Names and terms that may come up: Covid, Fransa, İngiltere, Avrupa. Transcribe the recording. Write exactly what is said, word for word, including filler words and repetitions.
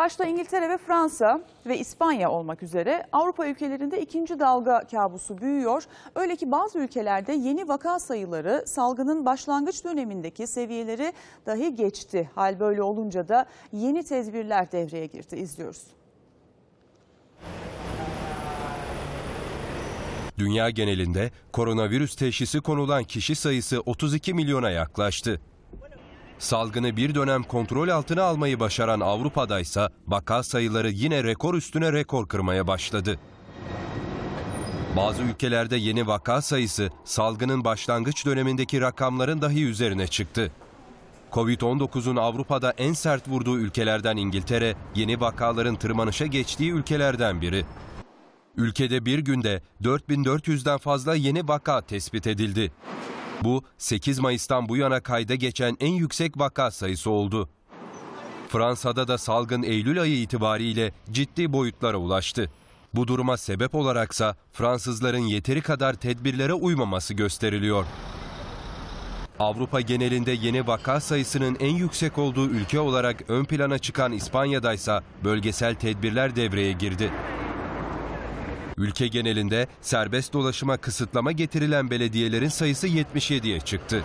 Başta İngiltere ve Fransa ve İspanya olmak üzere Avrupa ülkelerinde ikinci dalga kabusu büyüyor. Öyle ki bazı ülkelerde yeni vaka sayıları salgının başlangıç dönemindeki seviyeleri dahi geçti. Hal böyle olunca da yeni tedbirler devreye girdi. İzliyoruz. Dünya genelinde koronavirüs teşhisi konulan kişi sayısı otuz iki milyona yaklaştı. Salgını bir dönem kontrol altına almayı başaran Avrupa'daysa vaka sayıları yine rekor üstüne rekor kırmaya başladı. Bazı ülkelerde yeni vaka sayısı salgının başlangıç dönemindeki rakamların dahi üzerine çıktı. Covid on dokuzun Avrupa'da en sert vurduğu ülkelerden İngiltere, yeni vakaların tırmanışa geçtiği ülkelerden biri. Ülkede bir günde dört bin dört yüzden fazla yeni vaka tespit edildi. Bu sekiz Mayıs'tan bu yana kayda geçen en yüksek vaka sayısı oldu. Fransa'da da salgın Eylül ayı itibariyle ciddi boyutlara ulaştı. Bu duruma sebep olaraksa Fransızların yeteri kadar tedbirlere uymaması gösteriliyor. Avrupa genelinde yeni vaka sayısının en yüksek olduğu ülke olarak ön plana çıkan İspanya'daysa bölgesel tedbirler devreye girdi. Ülke genelinde serbest dolaşıma kısıtlama getirilen belediyelerin sayısı yetmiş yediye çıktı.